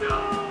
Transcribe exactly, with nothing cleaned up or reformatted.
Mother!